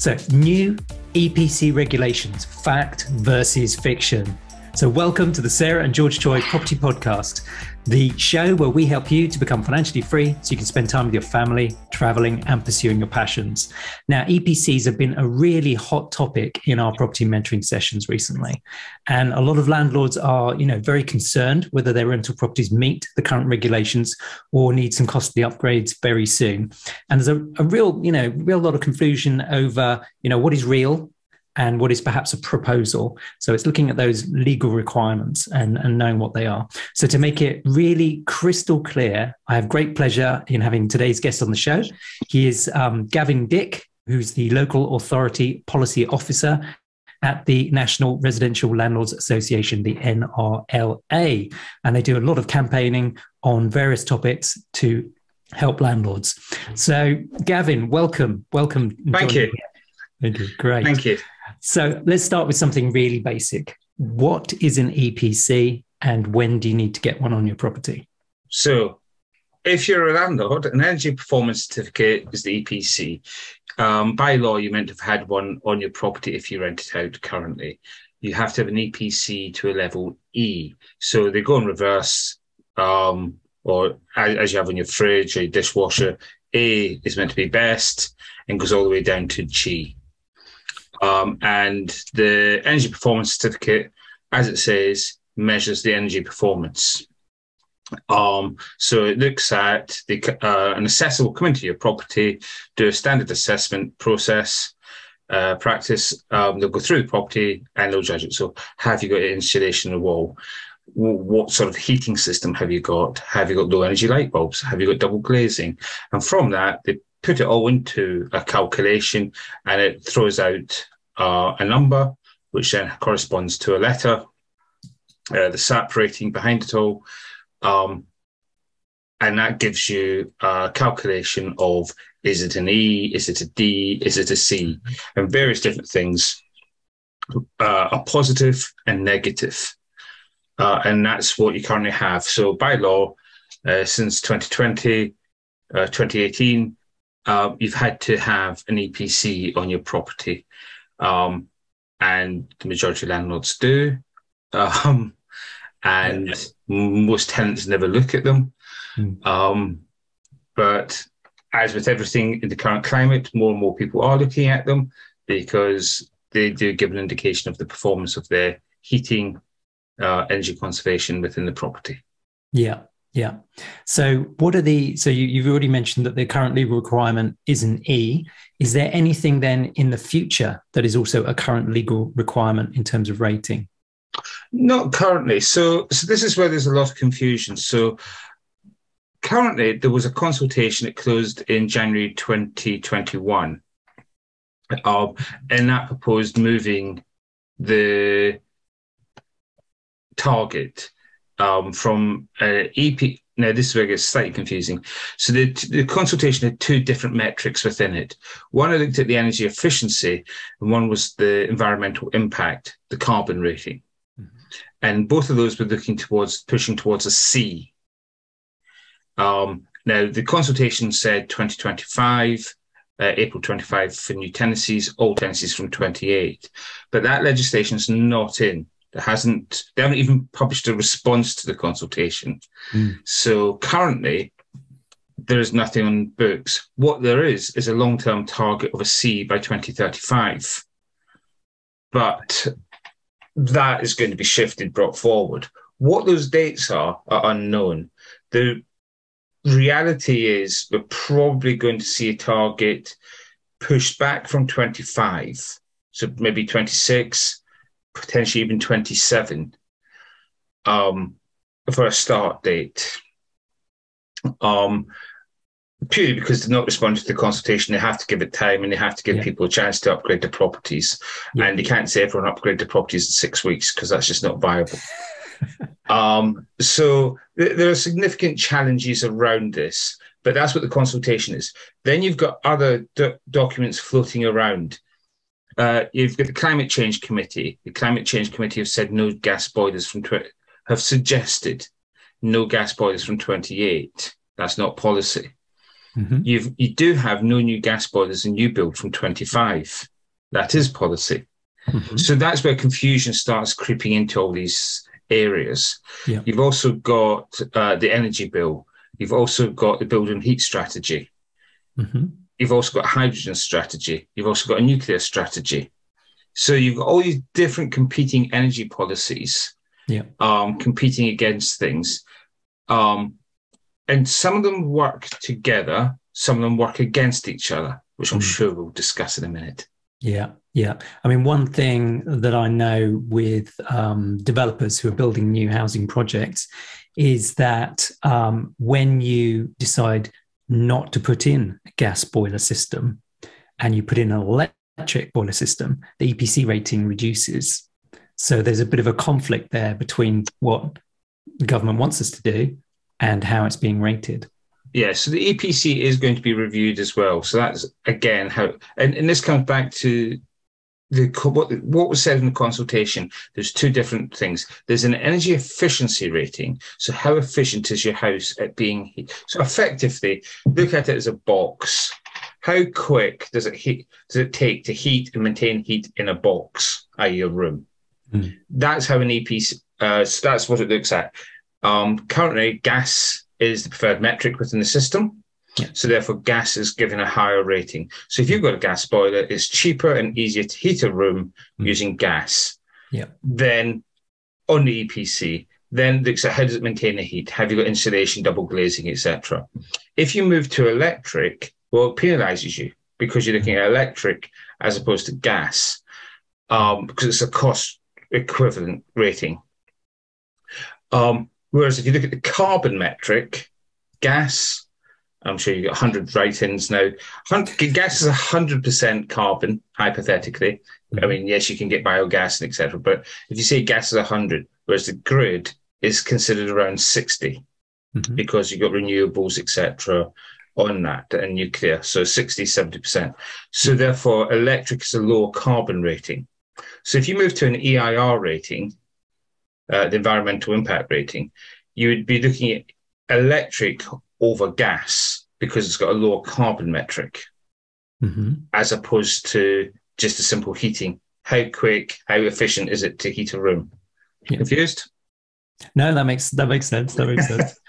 So new EPC regulations, fact versus fiction. So welcome to the Sarah and George Choi Property Podcast, the show where we help you to become financially free so you can spend time with your family, traveling and pursuing your passions. Now, EPCs have been a really hot topic in our property mentoring sessions recently. And a lot of landlords are, very concerned whether their rental properties meet the current regulations or need some costly upgrades very soon. And there's a real lot of confusion over, what is real and what is perhaps a proposal. So it's looking at those legal requirements and knowing what they are. So to make it really crystal clear, I have great pleasure in having today's guest on the show. He is Gavin Dick, who's the Local Authority Policy Officer at the National Residential Landlords Association, the NRLA. And they do a lot of campaigning on various topics to help landlords. So Gavin, welcome. Thank you. Thank you. Great. Thank you. So let's start with something really basic. What is an EPC and when do you need to get one on your property? So if you're a landlord, an energy performance certificate is the EPC. By law, you're meant to have had one on your property if you rent it out currently. You have to have an EPC to a level E. So they go in reverse, or as you have on your fridge or your dishwasher, A is meant to be best and goes all the way down to G. And the energy performance certificate, as it says, measures the energy performance. So it looks at an assessor will come into your property, do a standard assessment process, practice. They'll go through the property and they'll judge it. So have you got insulation on the wall? What sort of heating system have you got? Have you got low energy light bulbs? Have you got double glazing? And from that, they put it all into a calculation and it throws out a number, which then corresponds to a letter, the SAP rating behind it all. And that gives you a calculation of, is it an E? Is it a D? Is it a C? And various different things are positive and negative. And that's what you currently have. So by law, since 2018, you've had to have an EPC on your property, and the majority of landlords do, and most tenants never look at them. But as with everything in the current climate, more and more people are looking at them because they do give an indication of the performance of their heating, energy conservation within the property. Yeah. Yeah. So what are so you've already mentioned that the current legal requirement is an E. Is there anything then in the future that is also a current legal requirement in terms of rating? Not currently. So this is where there's a lot of confusion. So currently there was a consultation that closed in January 2021, and that proposed moving the target from EP. Now, this is where it gets slightly confusing. So the consultation had two different metrics within it. One, I looked at the energy efficiency, and one was the environmental impact, the carbon rating. Mm-hmm. And both of those were pushing towards a C. Now, the consultation said 2025, April 25 for new tenancies, old tenancies from 28. But that legislation is not in. They haven't even published a response to the consultation. So currently, there is nothing on books. What there is a long-term target of a C by 2035. But that is going to be shifted, brought forward. What those dates are unknown. The reality is we're probably going to see a target pushed back from 25, so maybe 26, potentially even 27 for a start date, purely because they've not responded to the consultation. They have to give it time and they have to give people a chance to upgrade their properties. And you can't say everyone upgrade their properties in 6 weeks because that's just not viable. So there are significant challenges around this, but that's what the consultation is. Then you've got other documents floating around. You've got the Climate Change Committee. The Climate Change Committee have said no gas boilers from have suggested no gas boilers from 28. That's not policy. Mm-hmm. You do have no new gas boilers in new build from 25. That is policy. Mm-hmm. So that's where confusion starts creeping into all these areas. Yeah. You've also got the energy bill. You've also got the building heat strategy. Mm-hmm. You've also got a hydrogen strategy. You've also got a nuclear strategy. So you've got all these different competing energy policies, yeah, competing against things. And some of them work together, some of them work against each other, which I'm sure we'll discuss in a minute. Yeah, yeah. I mean, one thing that I know with developers who are building new housing projects is that when you decide not to put in a gas boiler system and you put in an electric boiler system, the EPC rating reduces. So there's a bit of a conflict there between what the government wants us to do and how it's being rated. Yeah, so the EPC is going to be reviewed as well. So that's, again, how... And this comes back to what was said in the consultation. There's two different things. There's an energy efficiency rating. So how efficient is your house at being... So effectively, look at it as a box. How quick does it take to heat and maintain heat in a box, i.e. a room? Mm. That's how an EPC... so that's what it looks at. Currently, gas is the preferred metric within the system. Yeah. So therefore, gas is given a higher rating. So if you've got a gas boiler, it's cheaper and easier to heat a room using gas. Yeah. Then on the EPC, then looks at how does it maintain the heat? Have you got insulation, double glazing, etc.? If you move to electric, well, it penalises you because you're looking at electric as opposed to gas because it's a cost equivalent rating. Whereas if you look at the carbon metric, gas, I'm sure you've got 100 write-ins now. Gas is 100% carbon, hypothetically. I mean, yes, you can get biogas and et cetera, but if you say gas is 100, whereas the grid is considered around 60 because you've got renewables, et cetera, on that and nuclear, so 60, 70%. So therefore, electric is a lower carbon rating. So if you move to an EIR rating, the environmental impact rating, you would be looking at electric over gas because it's got a lower carbon metric as opposed to just a simple heating. How quick, how efficient is it to heat a room? Yeah. Confused? No, that makes sense. That makes sense.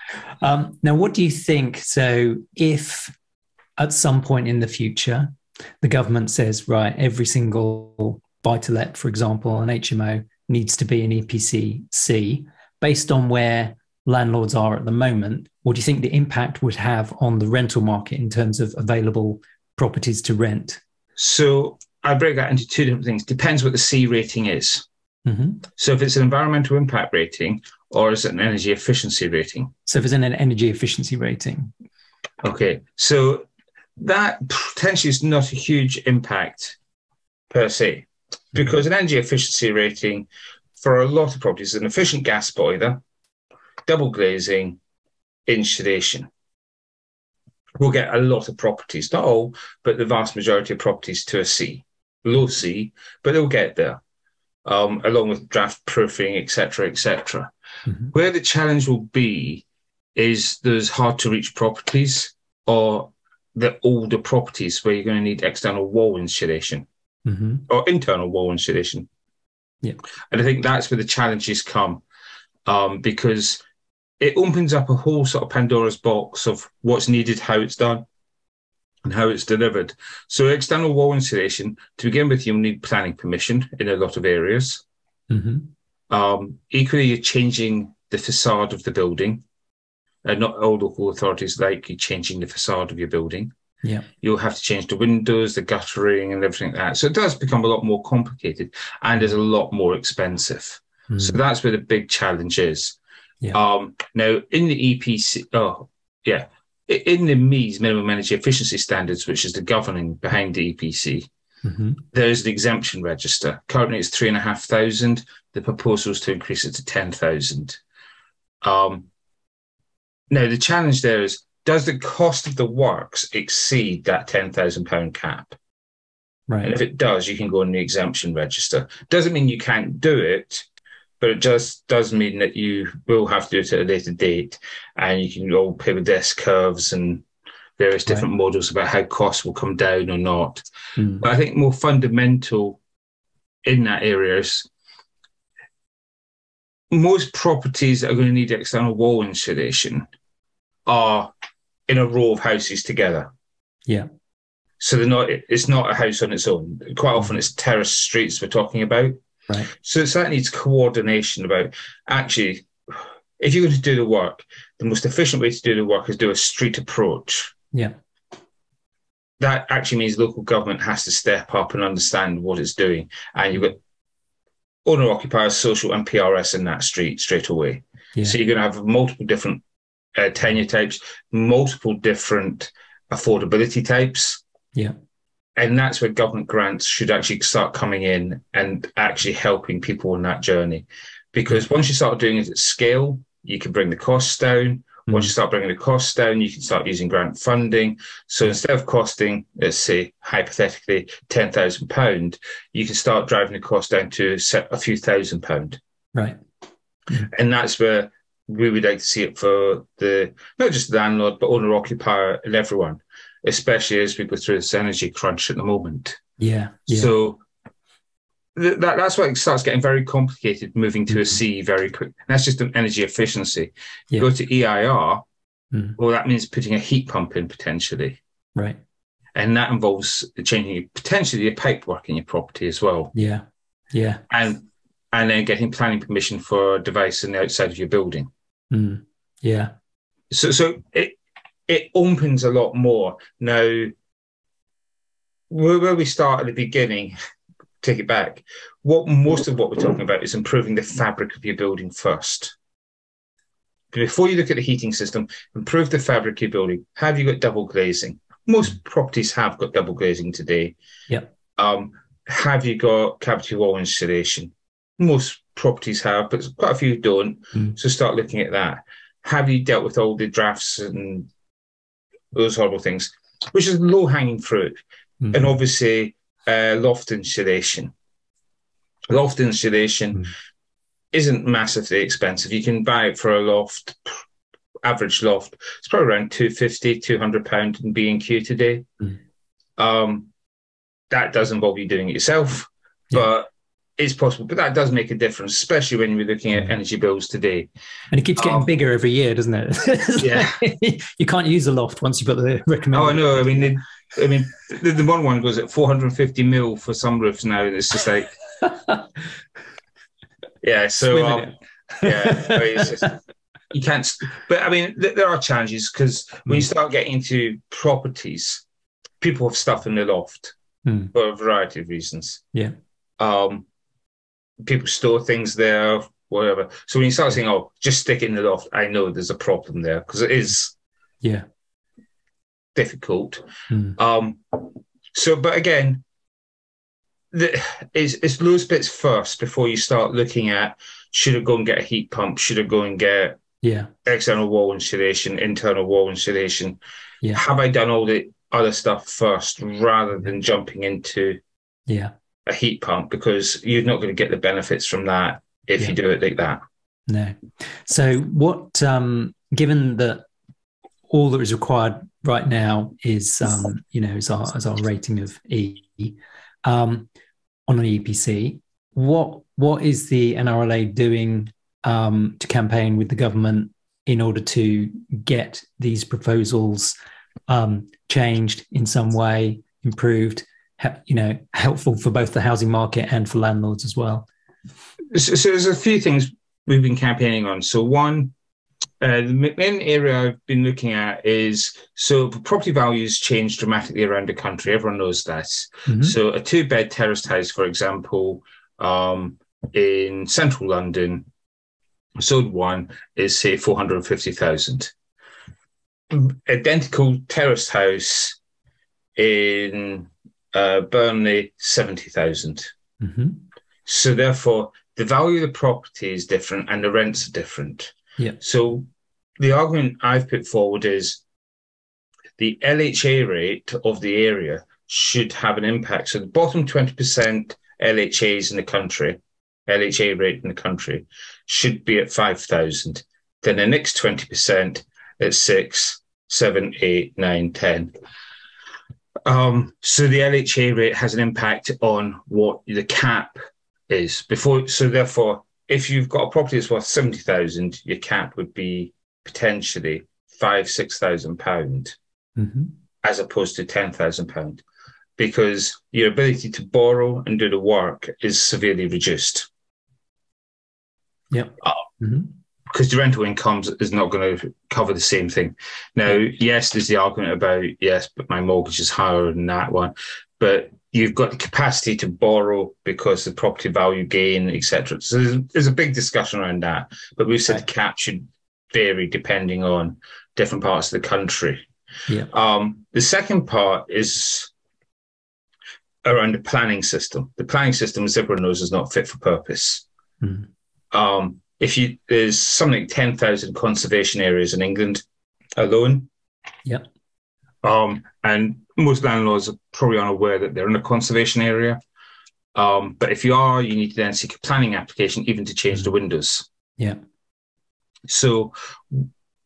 Now, what do you think? So if at some point in the future, the government says, right, every single buy-to-let, for example, an HMO, needs to be an EPC C based on where landlords are at the moment, what do you think the impact would have on the rental market in terms of available properties to rent? So I break that into two different things. Depends what the C rating is. Mm-hmm. So if it's an environmental impact rating or is it an energy efficiency rating? So if it's an energy efficiency rating. Okay. So that potentially is not a huge impact per se. Because an energy efficiency rating for a lot of properties is an efficient gas boiler, double glazing, insulation. We'll get a lot of properties, not all, but the vast majority of properties to a C, low C, but they'll get there, along with draft proofing, et cetera, et cetera. Mm-hmm. Where the challenge will be is those hard-to-reach properties or the older properties where you're going to need external wall insulation. Or internal wall insulation. Yeah. And I think that's where the challenges come because it opens up a whole sort of Pandora's box of what's needed, how it's done and how it's delivered. So external wall insulation, to begin with, you'll need planning permission in a lot of areas. Equally, you're changing the facade of the building. And not all local authorities like you changing the facade of your building. Yeah, you'll have to change the windows, the guttering and everything like that. So it does become a lot more complicated and is a lot more expensive. So that's where the big challenge is. Yeah. Now, in the EPC, in the MEES, Minimum Energy Efficiency Standards, which is the governing behind the EPC, there's an exemption register. Currently, it's 3,500. The proposal is to increase it to 10,000. Now, the challenge there is, does the cost of the works exceed that £10,000 cap? Right. And if it does, you can go on the exemption register. Doesn't mean you can't do it, but it just does mean that you will have to do it at a later date and you can all pay with desk curves and various different models about how costs will come down or not. But I think more fundamental in that area is most properties that are going to need external wall insulation are in a row of houses together. Yeah. So they're not, it's not a house on its own. Quite often it's terraced streets we're talking about. Right. So that needs coordination about, actually, if you're going to do the work, the most efficient way to do the work is do a street approach. Yeah. That actually means local government has to step up and understand what it's doing. And you've got owner-occupiers, social and PRS in that street straight away. Yeah. So you're going to have multiple different tenure types, multiple different affordability types. Yeah. And that's where government grants should actually start coming in and actually helping people on that journey. Because once you start doing it at scale, you can bring the costs down. Once you start bringing the costs down, you can start using grant funding. So instead of costing, let's say, hypothetically, £10,000, you can start driving the cost down to a few a few thousand pounds. Right. And that's where we would like to see it for the, not just the landlord, but owner, occupier and everyone, especially as we go through this energy crunch at the moment. Yeah. So that's why it starts getting very complicated, moving to a C very quick. And that's just an energy efficiency. Yeah. Go to EIR, well, that means putting a heat pump in potentially. Right. And that involves changing potentially the pipe work in your property as well. Yeah. Yeah. And then getting planning permission for a device on the outside of your building. Yeah. So it opens a lot more. Now, where we start at the beginning, take it back, most of what we're talking about is improving the fabric of your building first. Before you look at the heating system, improve the fabric of your building. Have you got double glazing? Most properties have got double glazing today. Yeah. Have you got cavity wall insulation? Most properties have, but quite a few don't. So start looking at that. Have you dealt with all the drafts and those horrible things, which is low-hanging fruit? And obviously, loft insulation. Loft insulation isn't massively expensive. You can buy it for a loft, average loft. It's probably around £250, £200 in B&Q today. That does involve you doing it yourself, but it's possible. But that does make a difference, especially when you're looking at energy bills today. And it keeps getting bigger every year, doesn't it? You can't use a loft once you've got the recommended. Oh, I know. I mean, the modern one goes at 450 mil for some roofs now. And it's just like, so, it's just, you can't, but I mean, there are challenges because when you start getting into properties, people have stuff in the loft for a variety of reasons. Yeah. People store things there, whatever. So when you start saying, oh, just stick it in the loft, I know there's a problem there because it is. Yeah. Difficult. But again, it's loose bits first before you start looking at, should I go and get a heat pump? Should I go and get external wall insulation, internal wall insulation? Yeah. Have I done all the other stuff first rather than jumping into a heat pump? Because you're not going to get the benefits from that if you do it like that. No. So what, given that all that is required right now is, is our rating of E on an EPC. What is the NRLA doing to campaign with the government in order to get these proposals changed in some way, improved, helpful for both the housing market and for landlords as well? So there's a few things we've been campaigning on. So one, the main area I've been looking at is, so property values change dramatically around the country. Everyone knows that. So a two-bed terraced house, for example, in central London, sold one is, say, £450,000. Identical terraced house in Burnley, £70,000. So therefore, the value of the property is different and the rents are different. Yeah. So the argument I've put forward is the LHA rate of the area should have an impact. So the bottom 20% LHAs in the country, LHA rate in the country, should be at 5,000. Then the next 20% at 6, 7, 8, 9, 10. So the LHA rate has an impact on what the cap is. So therefore, if you've got a property that's worth 70,000, your cap would be potentially £5,000-6,000 as opposed to £10,000, because your ability to borrow and do the work is severely reduced. Yeah. Because the rental income is not going to cover the same thing. Now, yes, there's the argument about, yes, but my mortgage is higher than that one. But you've got the capacity to borrow because the property value gain, etc. So there's a big discussion around that. But we've said the cap should vary depending on different parts of the country. Yeah. The second part is around the planning system. The planning system, as everyone knows, is not fit for purpose. There's something like 10,000 conservation areas in England alone. Yeah. And most landlords are probably unaware that they're in a conservation area. But if you are, you need to then seek a planning application even to change the windows. Yeah. So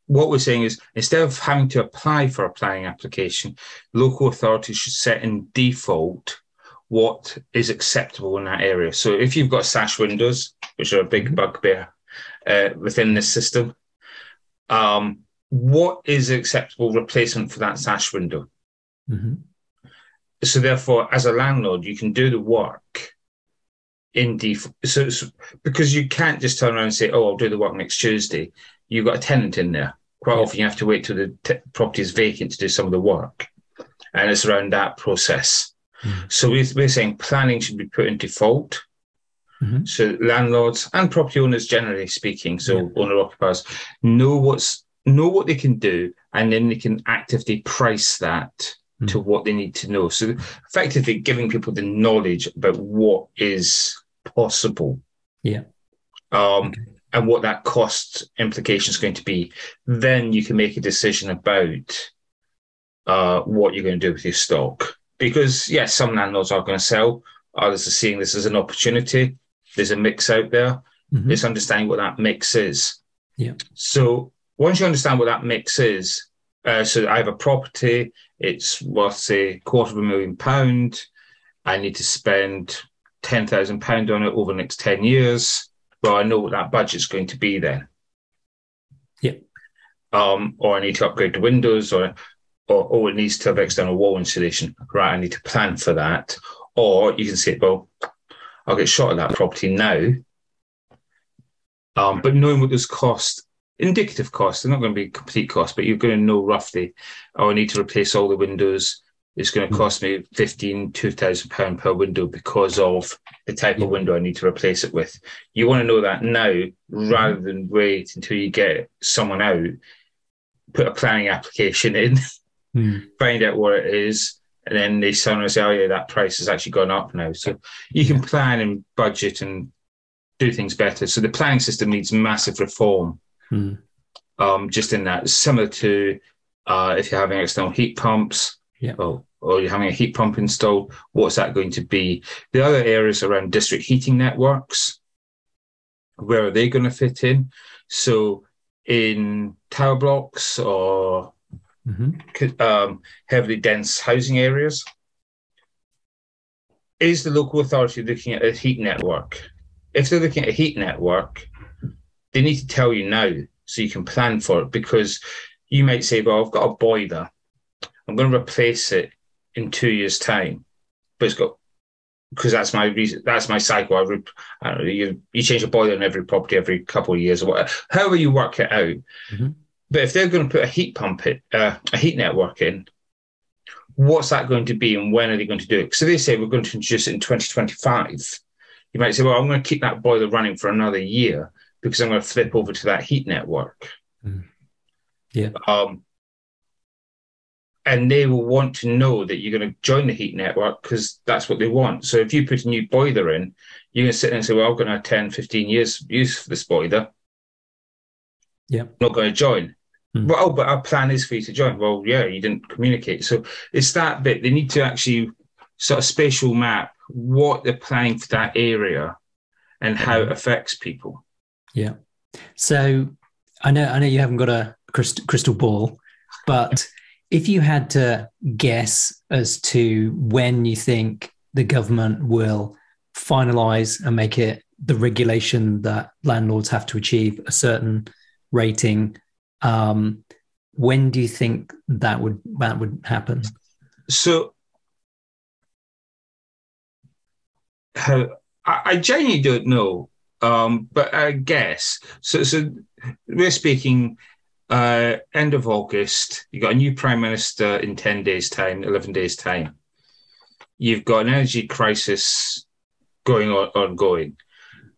what we're saying is, instead of having to apply for a planning application, local authorities should set in default what is acceptable in that area. So if you've got sash windows, which are a big bugbear within this system, what is acceptable replacement for that sash window? So therefore, as a landlord, you can do the work in default. So because you can't just turn around and say, oh, I'll do the work next Tuesday. You've got a tenant in there. Quite often you have to wait till the property is vacant to do some of the work. And it's around that process. So we're saying planning should be put in default. So landlords and property owners, generally speaking, so owner occupiers, know what they can do, and then they can actively price that to what they need to know. So effectively giving people the knowledge about what is possible, and what that cost implication is going to be. Then you can make a decision about what you're going to do with your stock. Because yes, some landlords are going to sell. Others are seeing this as an opportunity. There's a mix out there. It's understanding what that mix is. Yeah. So once you understand what that mix is, so I have a property, it's worth, say, £250,000. I need to spend £10,000 on it over the next 10 years. Well, I know what that budget's going to be then. Yeah. Or I need to upgrade the windows, or it needs to have external wall insulation. Right, I need to plan for that. Or you can say, well, I'll get shot at that property now. But knowing what those costs, indicative costs, they're not going to be complete costs, but you're going to know roughly, oh, I need to replace all the windows. It's going to cost me £2,000 per window because of the type of window I need to replace it with. You want to know that now rather than wait until you get someone out, put a planning application in, find out what it is. And then they suddenly say, oh, yeah, that price has actually gone up now. So you can plan and budget and do things better. So the planning system needs massive reform, just in that. Similar to if you're having external heat pumps or you're having a heat pump installed, what's that going to be? The other areas around district heating networks, where are they going to fit in? So in tower blocks or heavily dense housing areas. Is the local authority looking at a heat network? If they're looking at a heat network, they need to tell you now so you can plan for it, because you might say, well, I've got a boiler. I'm going to replace it in 2 years' time. But it's got, because that's my reason, that's my cycle. I don't know, you change a boiler in every property every couple of years or whatever. However you work it out. But if they're going to put a heat pump in, a heat network in, what's that going to be and when are they going to do it? So they say we're going to introduce it in 2025. You might say, well, I'm going to keep that boiler running for another year because I'm going to flip over to that heat network. And they will want to know that you're going to join the heat network because that's what they want. So if you put a new boiler in, you're going to sit there and say, well, I'm going to have 10, 15 years use for this boiler. Not going to join. Well, but our plan is for you to join. Well, yeah, you didn't communicate. So it's that bit. They need to actually sort of spatial map what they're planning for that area and how it affects people. So I know you haven't got a crystal ball, But if you had to guess as to when you think the government will finalise and make it the regulation that landlords have to achieve a certain rating, when do you think that would happen? So I genuinely don't know, but I guess. So we're speaking end of August. You've got a new Prime Minister in 10 days' time, 11 days' time. You've got an energy crisis going on, ongoing.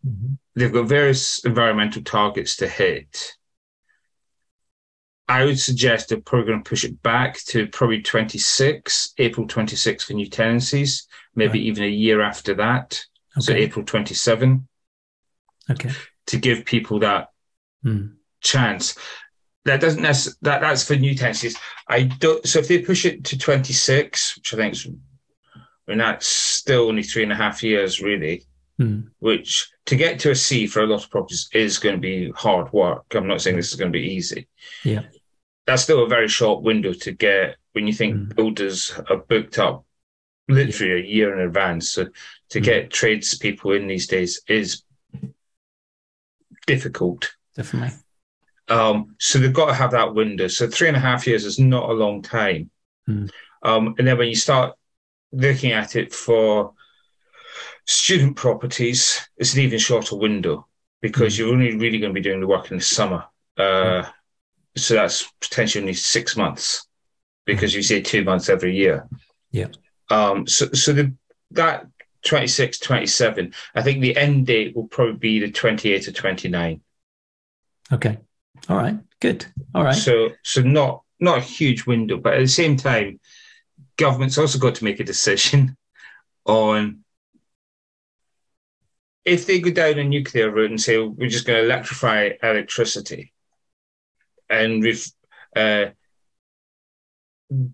Mm-hmm. They've got various environmental targets to hit. I would suggest they're probably going to push it back to probably April 26 for new tenancies, maybe even a year after that. Okay. So April 27. Okay. To give people that chance. That doesn't necessarily, that's for new tenancies. So if they push it to 26, which I think is, that's still only 3.5 years really, which to get to a C for a lot of properties is going to be hard work. I'm not saying this is going to be easy. Yeah. That's still a very short window to get when you think builders are booked up literally a year in advance. So to get tradespeople in these days is difficult. Definitely. So they've got to have that window. So 3.5 years is not a long time. And then when you start looking at it for student properties, it's an even shorter window because you're only really going to be doing the work in the summer. So that's potentially only 6 months because you say 2 months every year. Yeah. So that 26, 27, I think the end date will probably be the 28 or 29. Okay. All right. Good. All right. So not a huge window, but at the same time, government's also got to make a decision on if they go down a nuclear route and say, well, we're just going to electrify electricity and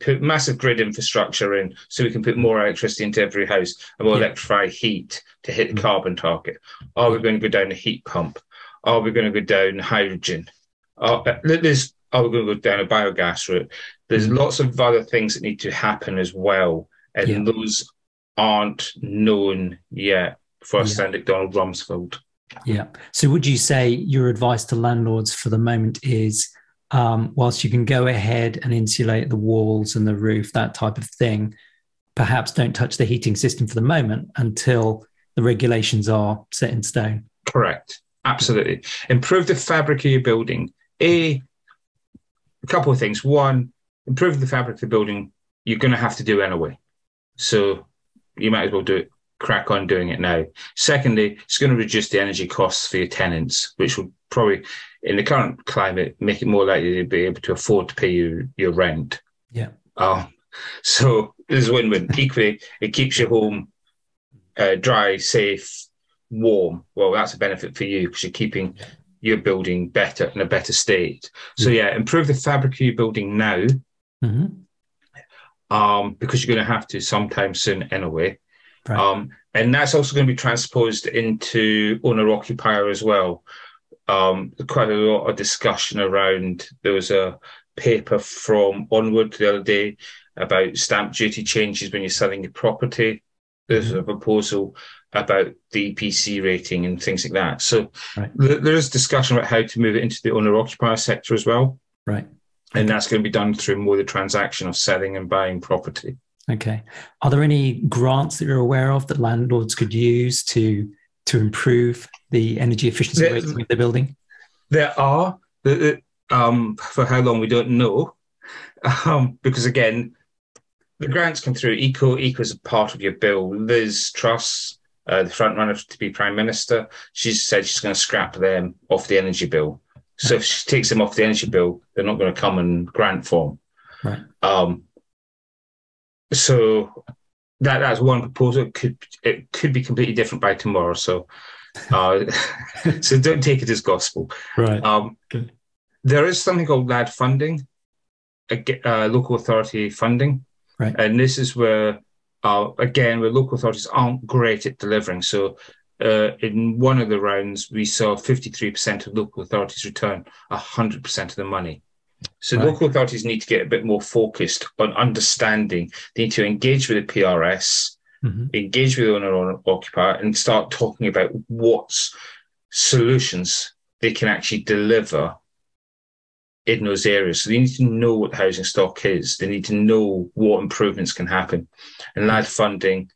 put massive grid infrastructure in so we can put more electricity into every house and we'll electrify heat to hit the carbon target. Are we going to go down a heat pump? Are we going to go down hydrogen? Are we going to go down a biogas route? There's lots of other things that need to happen as well, and those aren't known yet for us to understand Donald Rumsfeld. Yeah. So would you say your advice to landlords for the moment is, whilst you can go ahead and insulate the walls and the roof, that type of thing, perhaps don't touch the heating system for the moment until the regulations are set in stone? Correct. Absolutely. Improve the fabric of your building. A couple of things. One, improve the fabric of the building, you're going to have to do anyway. So you might as well crack on doing it now. Secondly, it's going to reduce the energy costs for your tenants, which will probably, in the current climate, make it more likely to be able to afford to pay you your rent. Yeah. So this is win-win. Equally, it keeps your home dry, safe, warm. Well, that's a benefit for you because you're keeping your building better, in a better state. So improve the fabric of your building now, because you're going to have to sometime soon anyway. Right. And that's also going to be transposed into owner-occupier as well. Quite a lot of discussion around, there was a paper from Onward the other day about stamp duty changes when you're selling your property. There's a proposal about the EPC rating and things like that. So there is discussion about how to move it into the owner-occupier sector as well. Right. And that's going to be done through more the transaction of selling and buying property. Okay. Are there any grants that you're aware of that landlords could use to improve the energy efficiency rating of the building? There are. For how long, we don't know. Because, again, the grants come through. ECO is a part of your bill. Liz Truss, the front-runner to be Prime Minister, she said she's going to scrap them off the energy bill. So if she takes them off the energy bill, they're not going to come in grant form. Right. So that's one proposal. It could be completely different by tomorrow. So, so don't take it as gospel. Right. Okay. There is something called LAD funding, local authority funding, right? And this is where, again, where local authorities aren't great at delivering. So, in one of the rounds, we saw 53% of local authorities return 100% of the money. So right. Local authorities need to get a bit more focused on understanding. They need to engage with the PRS, engage with the owner-occupier, and start talking about what solutions they can actually deliver in those areas. So they need to know what the housing stock is. They need to know what improvements can happen. And LAD funding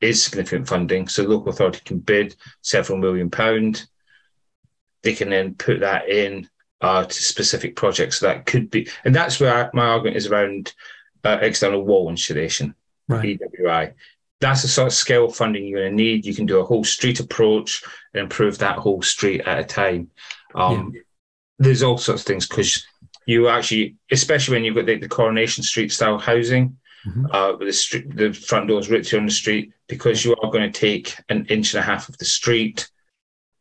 is significant funding. So local authority can bid several million pounds. They can then put that in to specific projects. So that could be, and that's where my argument is around external wall insulation, right. EWI. That's the sort of scale of funding you're going to need. You can do a whole street approach and improve that whole street at a time. There's all sorts of things, because you actually, especially when you've got the Coronation Street style housing, with the front doors ripped on the street, because you are going to take an inch and a half of the street.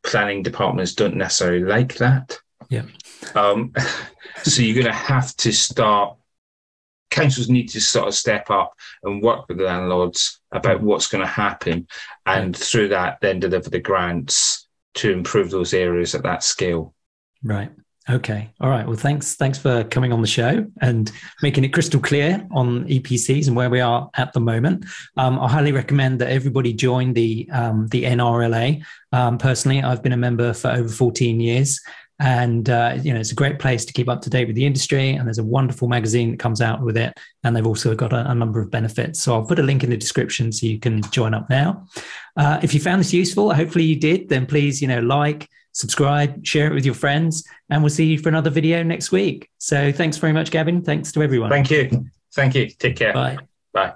Planning departments don't necessarily like that. So you're going to have to start, councils need to sort of step up and work with the landlords about what's going to happen, and through that then deliver the grants to improve those areas at that scale. Right. Okay. All right. Well, thanks for coming on the show and making it crystal clear on EPCs and where we are at the moment. I highly recommend that everybody join the NRLA. Personally, I've been a member for over 14 years, and it's a great place to keep up to date with the industry. And there's a wonderful magazine that comes out with it, and they've also got a number of benefits. So I'll put a link in the description so you can join up now. If you found this useful, hopefully you did, then please, like, subscribe, share it with your friends, and we'll see you for another video next week. So thanks very much, Gavin. Thanks to everyone. Thank you. Take care. Bye. Bye.